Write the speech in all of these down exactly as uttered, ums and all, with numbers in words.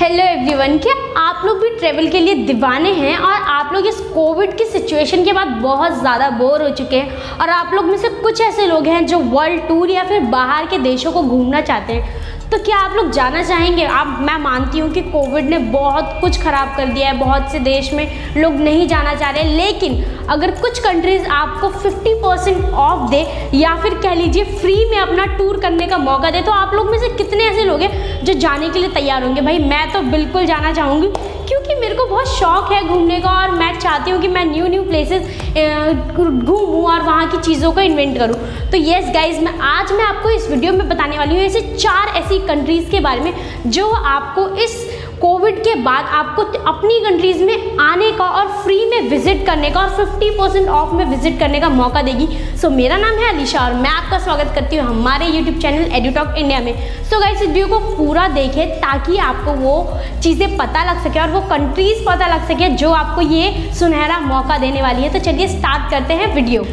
Hello everyone, क्या आप लोग भी ट्रैवल के लिए दीवाने हैं और आप लोग इस कोविड की सिचुएशन के बाद बहुत ज़्यादा बोर हो चुके हैं और आप लोग में से कुछ ऐसे लोग हैं जो वर्ल्ड टूर या फिर बाहर के देशों को घूमना चाहते हैं। तो क्या आप लोग जाना चाहेंगे? आप मैं मानती हूँ कि कोविड ने बहुत कुछ ख़राब कर दिया है, बहुत से देश में लोग नहीं जाना चाह रहे, लेकिन अगर कुछ कंट्रीज़ आपको फिफ्टी परसेंट ऑफ दे या फिर कह लीजिए फ्री में अपना टूर करने का मौका दे तो आप लोग में से कितने ऐसे लोग हैं जो जाने के लिए तैयार होंगे? भाई मैं तो बिल्कुल जाना चाहूँगी क्योंकि मेरे को बहुत शौक है घूमने का और मैं चाहती हूँ कि मैं न्यू न्यू प्लेसेस घूमूँ और वहाँ की चीज़ों को इन्वेंट करूँ। तो येस गाइज़, मैं आज मैं आपको इस वीडियो में बताने वाली हूँ ऐसे चार ऐसी कंट्रीज़ के बारे में जो आपको इस कोविड के बाद आपको अपनी कंट्रीज़ में आने का और फ्री में विज़िट करने का और फिफ्टी परसेंट ऑफ में विज़िट करने का मौका देगी। सो so, मेरा नाम है अलीशा और मैं आपका स्वागत करती हूँ हमारे YouTube channel edit of India में। सो so, गाइस, इस वीडियो को पूरा देखें ताकि आपको वो चीज़ें पता लग सके और वो कंट्रीज़ पता लग सके जो आपको ये सुनहरा मौका देने वाली है। तो चलिए स्टार्ट करते हैं वीडियो।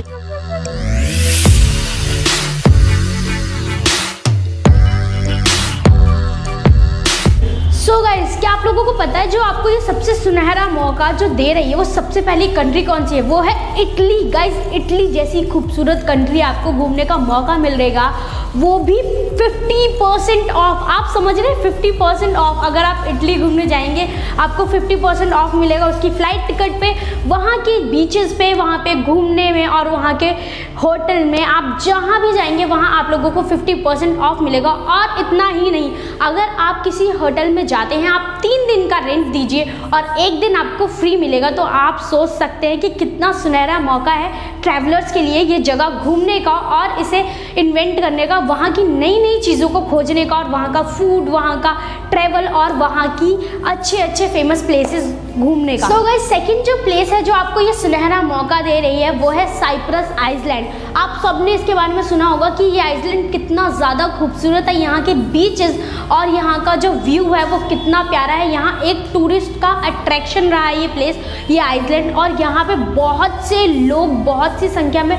सो गाइस, क्या आप लोगों को पता है जो आपको ये सबसे सुनहरा मौका जो दे रही है वो सबसे पहली कंट्री कौन सी है? वो है इटली। गाइस, इटली जैसी खूबसूरत कंट्री आपको घूमने का मौका मिल रहेगा, वो भी फिफ्टी परसेंट ऑफ। आप समझ रहे हैं, फिफ्टी परसेंट ऑफ। अगर आप इटली घूमने जाएंगे आपको फिफ्टी परसेंट ऑफ मिलेगा उसकी फ़्लाइट टिकट पे, वहाँ की बीचेस पे, वहाँ पे घूमने में और वहाँ के होटल में। आप जहाँ भी जाएंगे वहाँ आप लोगों को फिफ्टी परसेंट ऑफ मिलेगा। और इतना ही नहीं, अगर आप किसी होटल में जाते हैं आप तीन दिन का रेंट दीजिए और एक दिन आपको फ्री मिलेगा, तो आप सोच सकते हैं कि कितना सुनहरा मौका है ट्रैवलर्स के लिए ये जगह घूमने का और इसे इन्वेंट करने का, वहाँ की नई नई चीज़ों को खोजने का और वहाँ का फूड, वहाँ का ट्रैवल और वहाँ की अच्छे अच्छे फेमस प्लेसेस घूमने का। सो गाइस, सेकंड जो प्लेस है जो आपको ये सुनहरा मौका दे रही है वो है साइप्रस आइसलैंड। आप सबने इसके बारे में सुना होगा कि ये आइसलैंड कितना ज़्यादा खूबसूरत है, यहाँ के बीचेस और यहाँ का जो व्यू है वो कितना प्यारा है। यहाँ एक टूरिस्ट का अट्रैक्शन रहा है ये प्लेस, ये आइसलैंड, और यहाँ पर बहुत से लोग बहुत सी संख्या में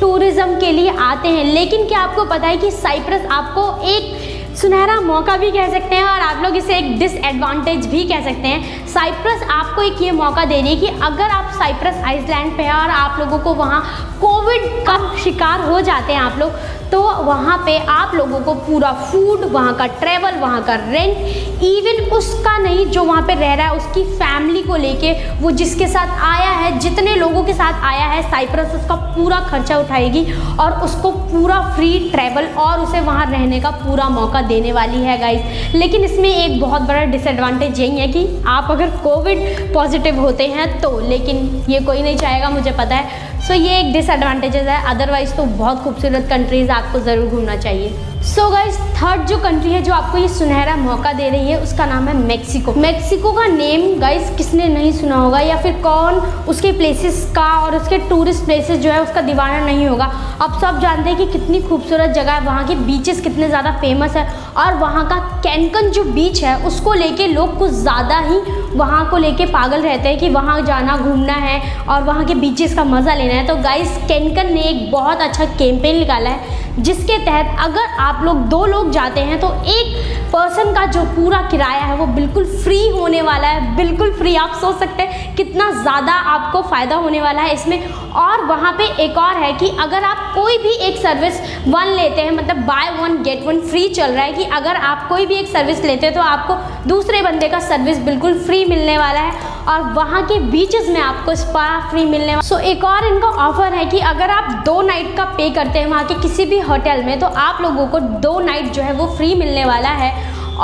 टूरिज़्म के लिए आते हैं। लेकिन क्या आपको पता है कि साइप्रस आपको एक सुनहरा मौका भी कह सकते हैं और आप लोग इसे एक डिसएडवांटेज भी कह सकते हैं। साइप्रस आपको एक ये मौका दे रही है कि अगर आप साइप्रस आइसलैंड पे हैं और आप लोगों को वहाँ कोविड का शिकार हो जाते हैं आप लोग, तो वहाँ पे आप लोगों को पूरा फूड, वहाँ का ट्रैवल, वहाँ का रेंट, इवन उसका नहीं जो वहाँ पे रह रहा है उसकी फैमिली को लेके, वो जिसके साथ आया है, जितने लोगों के साथ आया है, साइप्रस उसका पूरा खर्चा उठाएगी और उसको पूरा फ्री ट्रैवल और उसे वहाँ रहने का पूरा मौका देने वाली है गाइस। लेकिन इसमें एक बहुत बड़ा डिसएडवांटेज यही है कि आप अगर कोविड पॉजिटिव होते हैं तो, लेकिन ये कोई नहीं चाहेगा, मुझे पता है। सो so, ये एक डिसएडवांटेजेस है। अदरवाइज़ तो बहुत खूबसूरत कंट्रीज़ आपको ज़रूर घूमना चाहिए। सो गाइस, थर्ड जो कंट्री है जो आपको ये सुनहरा मौका दे रही है उसका नाम है मेक्सिको। मेक्सिको का नेम गाइस किसने नहीं सुना होगा या फिर कौन उसके प्लेसेस का और उसके टूरिस्ट प्लेसेस जो है उसका दीवाना नहीं होगा। आप सब जानते हैं कि कितनी खूबसूरत जगह है, वहाँ के बीचेस कितने ज़्यादा फेमस है और वहाँ का कैनकन जो बीच है उसको लेके लोग कुछ ज़्यादा ही वहाँ को लेके पागल रहते हैं कि वहाँ जाना, घूमना है और वहाँ के बीचेस का मज़ा लेना है। तो गाइस, कैनकन ने एक बहुत अच्छा कैंपेन निकाला है जिसके तहत अगर आप लोग दो लोग जाते हैं तो एक पर्सन का जो पूरा किराया है वो बिल्कुल फ्री होने वाला है, बिल्कुल फ्री। आप सोच सकते हैं कितना ज़्यादा आपको फ़ायदा होने वाला है इसमें। और वहाँ पे एक और है कि अगर आप कोई भी एक सर्विस वन लेते हैं, मतलब buy one get one free चल रहा है कि अगर आप कोई भी एक सर्विस लेते हैं तो आपको दूसरे बंदे का सर्विस बिल्कुल फ्री मिलने वाला है और वहाँ के बीचेस में आपको स्पा फ्री मिलने वाला। सो एक और इनका ऑफ़र है कि अगर आप दो नाइट का पे करते हैं वहाँ के किसी भी होटल में तो आप लोगों को दो नाइट जो है वो फ्री मिलने वाला है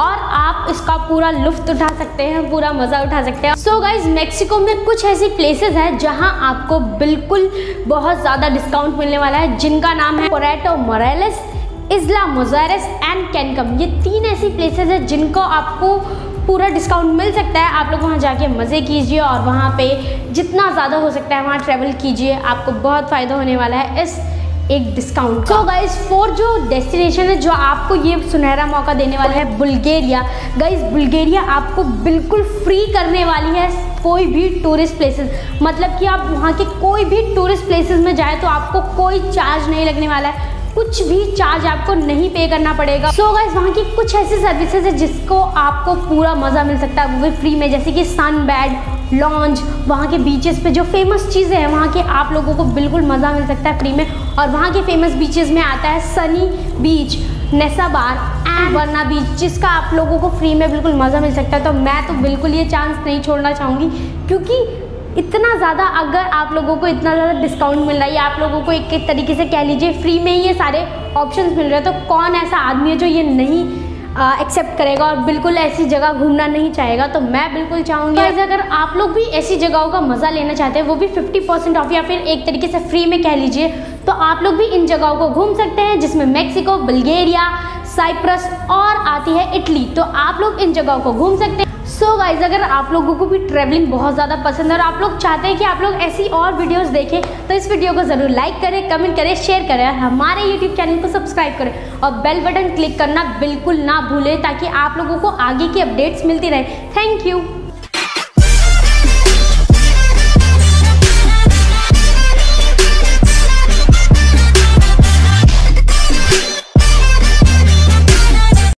और आप इसका पूरा लुफ्त उठा सकते हैं, पूरा मज़ा उठा सकते हैं। सो गाइज़, मेक्सिको में कुछ ऐसी प्लेसेस हैं जहां आपको बिल्कुल बहुत ज़्यादा डिस्काउंट मिलने वाला है, जिनका नाम है पोरेटो मोरेलस, इस्ला मोजारेस एंड कैनकम। ये तीन ऐसी प्लेसेस हैं जिनको आपको पूरा डिस्काउंट मिल सकता है। आप लोग वहाँ जाके मज़े कीजिए और वहाँ पे जितना ज़्यादा हो सकता है वहाँ ट्रैवल कीजिए, आपको बहुत फ़ायदा होने वाला है इस एक डिस्काउंट। सो गाइज, फोर जो डेस्टिनेशन है जो आपको ये सुनहरा मौका देने वाला है बुल्गारिया। गाइज, बुल्गारिया आपको बिल्कुल फ्री करने वाली है कोई भी टूरिस्ट प्लेसेस, मतलब कि आप वहाँ के कोई भी टूरिस्ट प्लेसेस में जाए तो आपको कोई चार्ज नहीं लगने वाला है। कुछ भी चार्ज आपको नहीं पे करना पड़ेगा। सो गाइस वहाँ की कुछ ऐसी सर्विसेज है जिसको आपको पूरा मज़ा मिल सकता है वो भी फ्री में, जैसे कि सन बेड, लॉन्च, वहाँ के बीचेस पे जो फेमस चीज़ें हैं वहाँ के आप लोगों को बिल्कुल मज़ा मिल सकता है फ्री में। और वहाँ के फेमस बीचेस में आता है सनी बीच, नेसा बार एंड वर्ना बीच, जिसका आप लोगों को फ्री में बिल्कुल मज़ा मिल सकता है। तो मैं तो बिल्कुल ये चांस नहीं छोड़ना चाहूँगी, क्योंकि इतना ज़्यादा अगर आप लोगों को इतना ज़्यादा डिस्काउंट मिल रहा है या आप लोगों को एक एक तरीके से कह लीजिए फ्री में ही ये सारे ऑप्शंस मिल रहे हैं, तो कौन ऐसा आदमी है जो ये नहीं एक्सेप्ट करेगा और बिल्कुल ऐसी जगह घूमना नहीं चाहेगा। तो मैं बिल्कुल चाहूँगी तो अगर आप लोग भी ऐसी जगहों का मज़ा लेना चाहते हैं, वो भी फिफ्टी परसेंट ऑफ या फिर एक तरीके से फ्री में कह लीजिए, तो आप लोग भी इन जगहों को घूम सकते हैं जिसमें मैक्सिको, बुल्गारिया, साइप्रस और आती है इटली। तो आप लोग इन जगहों को घूम सकते हैं। सो so गाइज अगर आप लोगों को भी ट्रैवलिंग बहुत ज़्यादा पसंद है और आप लोग चाहते हैं कि आप लोग ऐसी और वीडियोस देखें, तो इस वीडियो को ज़रूर लाइक करें, कमेंट करें, शेयर करें, हमारे यूट्यूब चैनल को सब्सक्राइब करें और बेल बटन क्लिक करना बिल्कुल ना भूलें ताकि आप लोगों को आगे की अपडेट्स मिलती रहें। Thank you.